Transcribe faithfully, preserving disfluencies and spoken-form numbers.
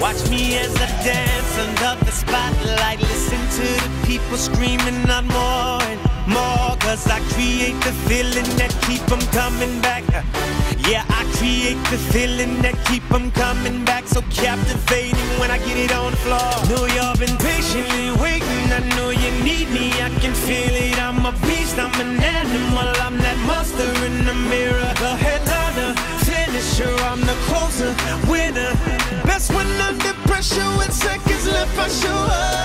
Watch me as I dance under the spotlight. Listen to the people screaming out more and more, cause I create the feeling that keep them coming back. Yeah, I create the feeling that keep them coming back. So captivating when I get it on the floor. Know you've been patiently waiting, I know you need me, I can feel it. I'm a beast, I'm an animal, I'm that monster in the mirror. The headliner, finisher, I'm the closer, winner. Best when under pressure, with seconds left I show up.